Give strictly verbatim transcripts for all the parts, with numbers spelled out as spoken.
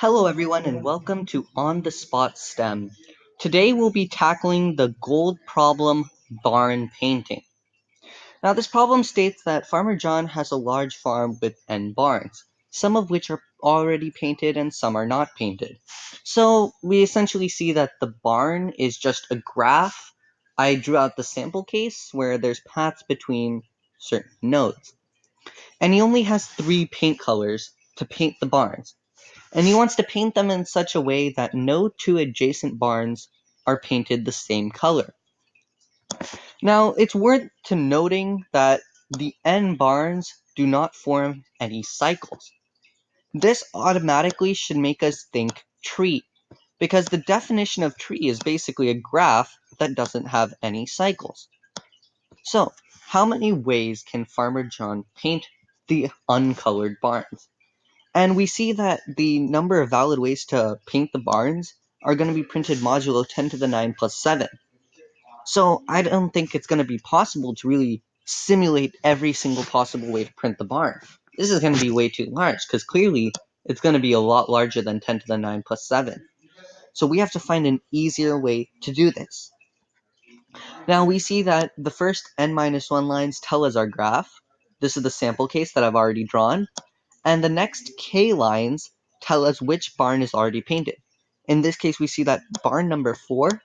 Hello everyone and welcome to On The Spot STEM. Today we'll be tackling the gold problem barn painting. Now this problem states that Farmer John has a large farm with N barns, some of which are already painted and some are not painted. So we essentially see that the barn is just a graph. I drew out the sample case where there's paths between certain nodes. And he only has three paint colors to paint the barns. And he wants to paint them in such a way that no two adjacent barns are painted the same color. Now, it's worth to noting that the N barns do not form any cycles. This automatically should make us think tree, because the definition of tree is basically a graph that doesn't have any cycles. So, how many ways can Farmer John paint the uncolored barns? And we see that the number of valid ways to paint the barns are going to be printed modulo ten to the nine plus seven. So I don't think it's going to be possible to really simulate every single possible way to print the barn. This is going to be way too large because clearly it's going to be a lot larger than ten to the nine plus seven. So we have to find an easier way to do this. Now we see that the first n minus one lines tell us our graph. This is the sample case that I've already drawn. And the next k lines tell us which barn is already painted. In this case, we see that barn number four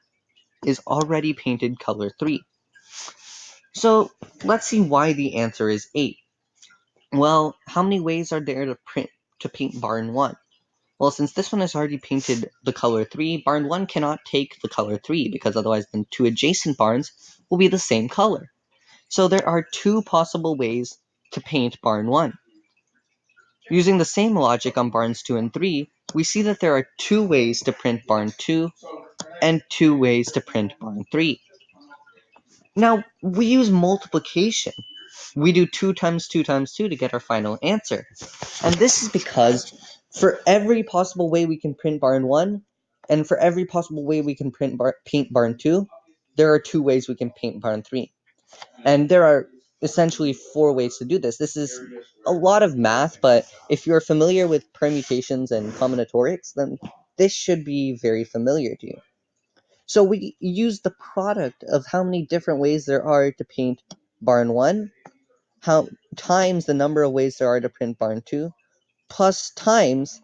is already painted color three. So let's see why the answer is eight. Well, how many ways are there to print to paint barn one? Well, since this one is already painted the color three, barn one cannot take the color three because otherwise then two adjacent barns will be the same color. So there are two possible ways to paint barn one. Using the same logic on barns two and three, we see that there are two ways to print barn two and two ways to print barn three. Now, we use multiplication. We do two times two times two to get our final answer. And this is because for every possible way we can print barn one, and for every possible way we can print bar paint barn two, there are two ways we can paint barn three. And there are essentially four ways to do this. This is a lot of math, but if you're familiar with permutations and combinatorics, then this should be very familiar to you. So we use the product of how many different ways there are to paint barn one, how times the number of ways there are to print barn two, plus times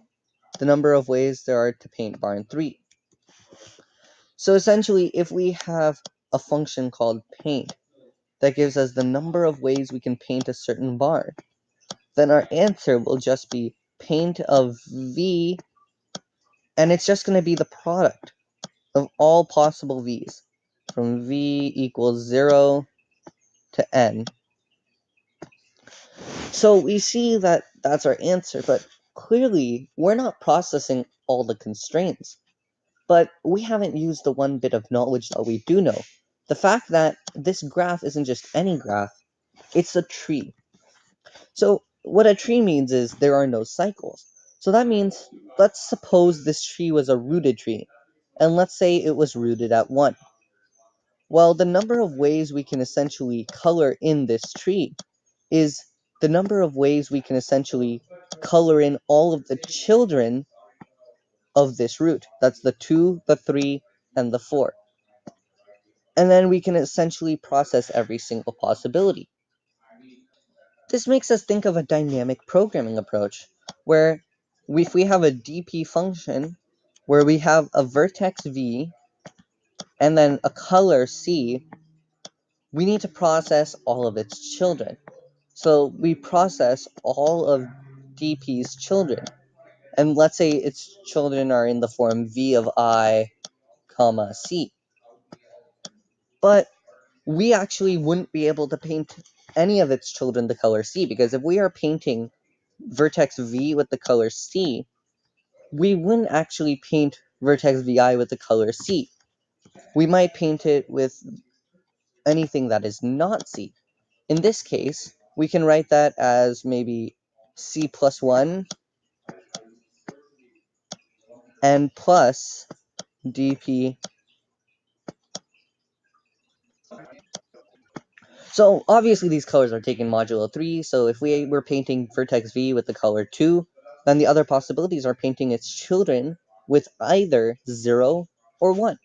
the number of ways there are to paint barn three. So essentially, if we have a function called paint, that gives us the number of ways we can paint a certain barn, then our answer will just be paint of V, and it's just going to be the product of all possible V's, from V equals zero to N. So we see that that's our answer, but clearly we're not processing all the constraints, but we haven't used the one bit of knowledge that we do know. The fact that this graph isn't just any graph, it's a tree. So what a tree means is there are no cycles. So that means, let's suppose this tree was a rooted tree, and let's say it was rooted at one. Well, the number of ways we can essentially color in this tree is the number of ways we can essentially color in all of the children of this root. That's the two, the three, and the four. And then we can essentially process every single possibility. This makes us think of a dynamic programming approach, where we, if we have a D P function, where we have a vertex V, and then a color C, we need to process all of its children. So we process all of D P's children. And let's say its children are in the form V of I, comma, C. But we actually wouldn't be able to paint any of its children the color C, because if we are painting vertex V with the color C, we wouldn't actually paint vertex V I with the color C. We might paint it with anything that is not C. In this case, we can write that as maybe C plus one and plus D P. So obviously these colors are taken modulo three, so if we were painting vertex V with the color two, Then the other possibilities are painting its children with either zero or one.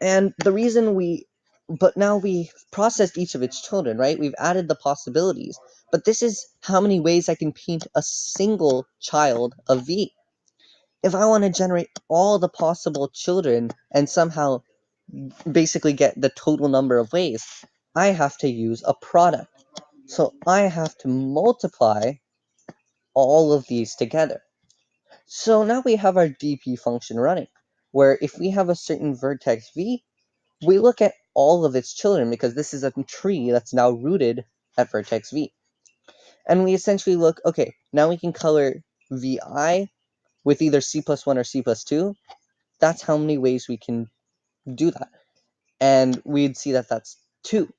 And the reason we, but now we processed each of its children, right? We've added the possibilities, but this is how many ways I can paint a single child of V. If I want to generate all the possible children and somehow basically get the total number of ways, I have to use a product. So I have to multiply all of these together. So now we have our D P function running, where if we have a certain vertex V, we look at all of its children, because this is a tree that's now rooted at vertex V. And we essentially look, okay, now we can color V I with either C plus one or C plus two. That's how many ways we can do that. And we'd see that that's two.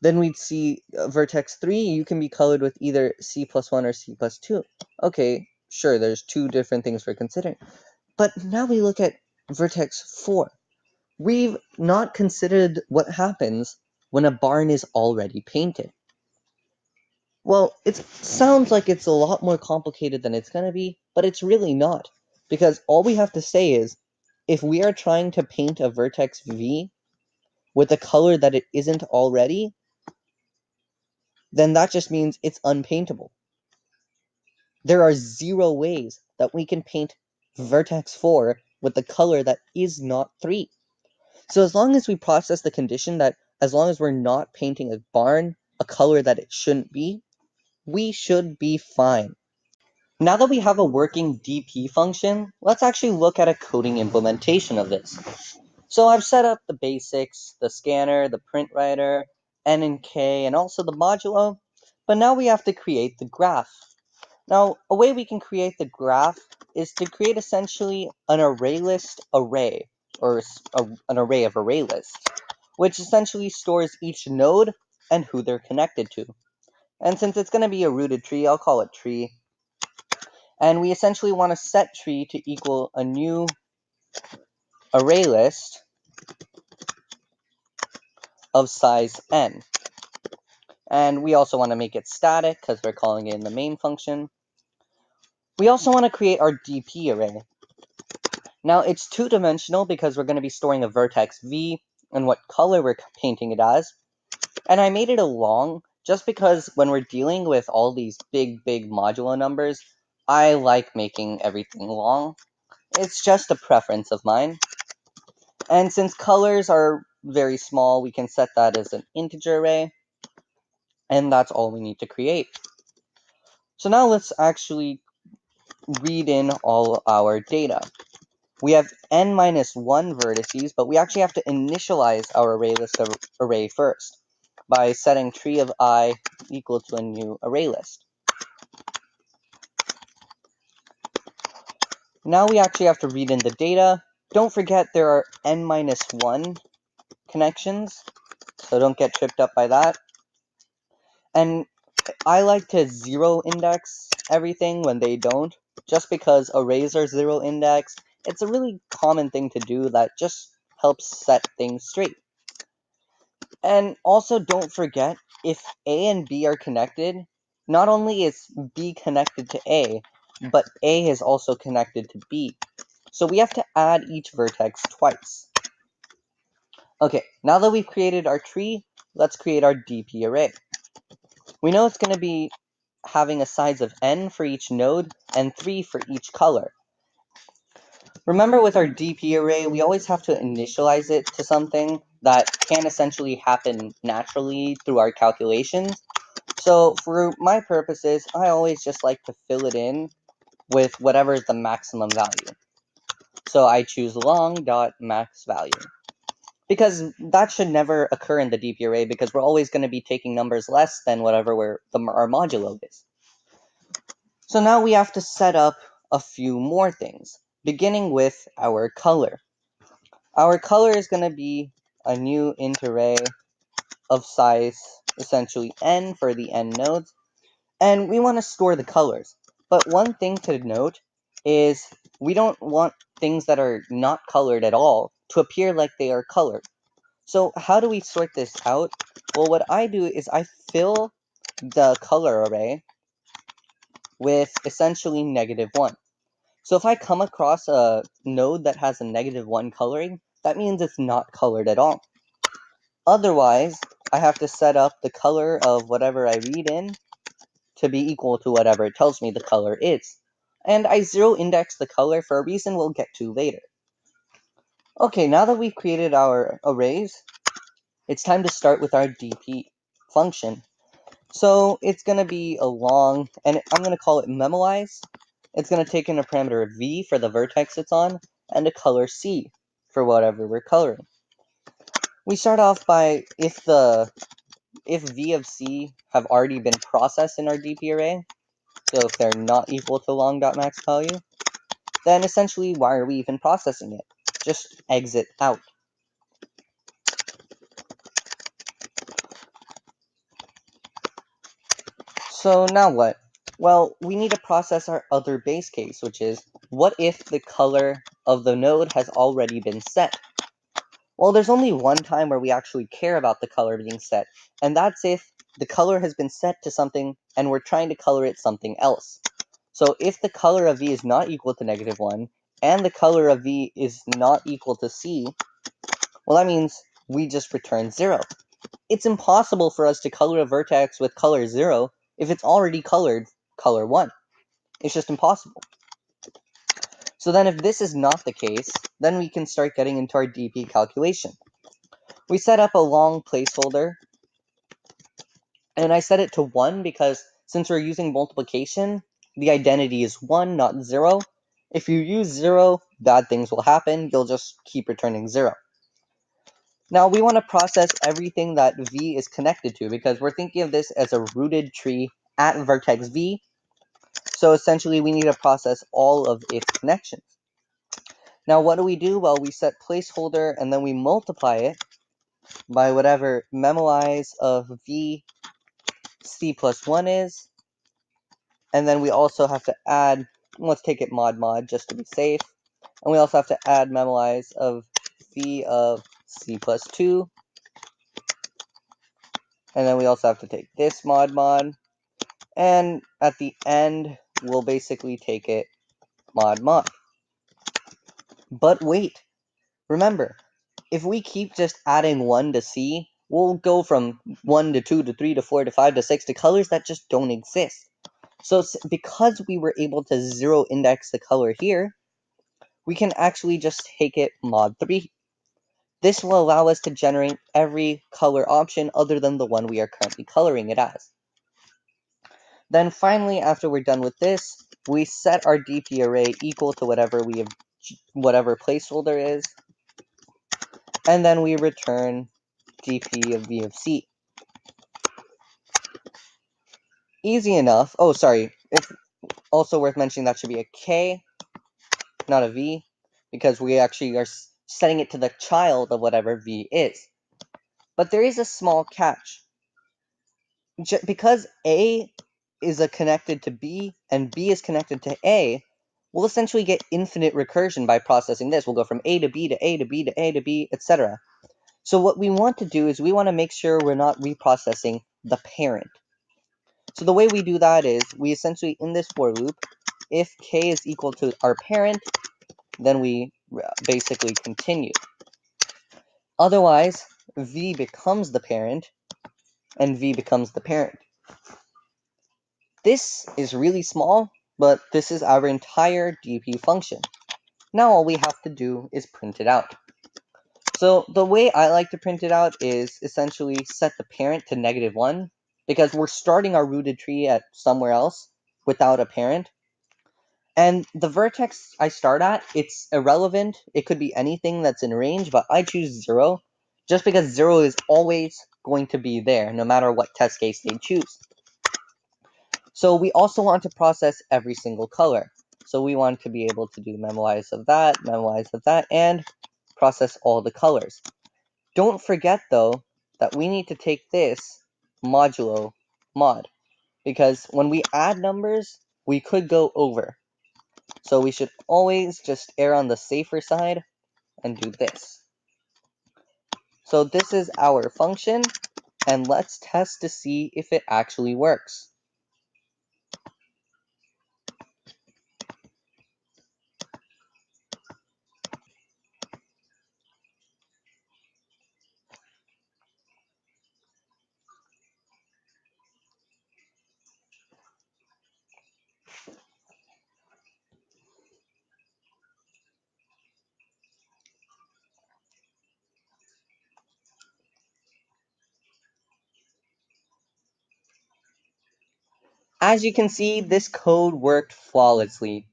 Then we'd see uh, vertex three, you can be colored with either C plus one or C plus two. Okay, sure, there's two different things we're considering. But now we look at vertex four. We've not considered what happens when a barn is already painted. Well, it sounds like it's a lot more complicated than it's going to be, but it's really not. Because all we have to say is, if we are trying to paint a vertex V with a color that it isn't already, then that just means it's unpaintable. There are zero ways that we can paint vertex four with the color that is not three. So as long as we process the condition that as long as we're not painting a barn a color that it shouldn't be, we should be fine. Now that we have a working D P function, let's actually look at a coding implementation of this. So I've set up the basics, the scanner, the print writer, N and K, and also the modulo, but now we have to create the graph. Now, a way we can create the graph is to create essentially an array list array, or a, an array of array lists, which essentially stores each node and who they're connected to. And since it's going to be a rooted tree, I'll call it tree. And we essentially want to set tree to equal a new array list of size n. And we also want to make it static because we're calling it in the main function. We also want to create our D P array. Now it's two-dimensional because we're going to be storing a vertex V and what color we're painting it as. And I made it a long just because when we're dealing with all these big, big modulo numbers, I like making everything long. It's just a preference of mine. And since colors are very small, we can set that as an integer array. And that's all we need to create. So now let's actually read in all our data. We have n minus one vertices, but we actually have to initialize our array list of array first by setting tree of I equal to a new array list. Now we actually have to read in the data. Don't forget there are n minus one connections, so don't get tripped up by that. And I like to zero index everything when they don't, just because arrays are zero indexed. It's a really common thing to do that just helps set things straight. And also don't forget, if A and B are connected, not only is B connected to A, but A is also connected to B. So we have to add each vertex twice. Okay, now that we've created our tree, let's create our D P array. We know it's going to be having a size of n for each node and three for each color. Remember, with our D P array, we always have to initialize it to something that can essentially happen naturally through our calculations. So for my purposes, I always just like to fill it in with whatever is the maximum value. So I choose long.maxValue, because that should never occur in the D P array, because we're always going to be taking numbers less than whatever we're, the, our modulo is. So now we have to set up a few more things, beginning with our color. Our color is going to be a new int array of size, essentially n for the n nodes, and we want to store the colors. But one thing to note is we don't want things that are not colored at all to appear like they are colored. So how do we sort this out? Well, what I do is I fill the color array with essentially negative one. So if I come across a node that has a negative one coloring, that means it's not colored at all. Otherwise, I have to set up the color of whatever I read in to be equal to whatever it tells me the color is. And I zero index the color for a reason we'll get to later. Okay, now that we've created our arrays, it's time to start with our D P function. So it's going to be a long, and I'm going to call it memoize. It's going to take in a parameter v for the vertex it's on, and a color c for whatever we're coloring. We start off by if the if v of c have already been processed in our D P array, so if they're not equal to long.max value, then essentially why are we even processing it? Just exit out. So now what? Well, we need to process our other base case, which is, what if the color of the node has already been set? Well, there's only one time where we actually care about the color being set, and that's if the color has been set to something and we're trying to color it something else. So if the color of v is not equal to negative one, and the color of v is not equal to c, well, that means we just return zero. It's impossible for us to color a vertex with color zero if it's already colored color one. It's just impossible. So then if this is not the case, then we can start getting into our D P calculation. We set up a long placeholder, and I set it to one because since we're using multiplication, the identity is one, not zero. If you use zero, bad things will happen. You'll just keep returning zero. Now we want to process everything that v is connected to because we're thinking of this as a rooted tree at vertex v. So essentially we need to process all of its connections. Now what do we do? Well, we set placeholder and then we multiply it by whatever memoize of v c plus one is. And then we also have to add, let's take it mod mod just to be safe. And we also have to add memoize of v of c plus two. And then we also have to take this mod mod. And at the end, we'll basically take it mod mod. But wait, remember, if we keep just adding one to c, we'll go from one to two to three to four to five to six to colors that just don't exist. So because we were able to zero index the color here, we can actually just take it mod three. This will allow us to generate every color option other than the one we are currently coloring it as. Then finally, after we're done with this, we set our D P array equal to whatever we have, whatever placeholder is, and then we return D P of v of c. Easy enough. Oh, sorry. It's also worth mentioning that should be a k, not a v, because we actually are setting it to the child of whatever v is. But there is a small catch. J- because a is a connected to b and b is connected to a, we'll essentially get infinite recursion by processing this. We'll go from a to b to a to b to a to b, et cetera. So what we want to do is we want to make sure we're not reprocessing the parent. So the way we do that is we essentially, in this for loop, if k is equal to our parent, then we basically continue. Otherwise, v becomes the parent, and v becomes the parent. This is really small, but this is our entire D P function. Now all we have to do is print it out. So the way I like to print it out is essentially set the parent to negative one, because we're starting our rooted tree at somewhere else without a parent. And the vertex I start at, it's irrelevant. It could be anything that's in range, but I choose zero just because zero is always going to be there, no matter what test case they choose. So we also want to process every single color. So we want to be able to do memoize of that, memoize of that, and process all the colors. Don't forget, though, that we need to take this modulo mod, because when we add numbers we could go over, so we should always just err on the safer side and do this. So this is our function, and let's test to see if it actually works. As you can see, this code worked flawlessly.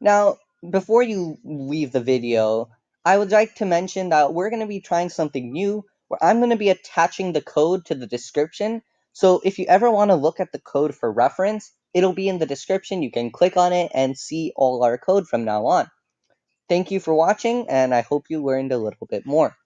Now, before you leave the video, I would like to mention that we're going to be trying something new, where I'm going to be attaching the code to the description. So if you ever want to look at the code for reference, it'll be in the description. You can click on it and see all our code from now on. Thank you for watching, and I hope you learned a little bit more.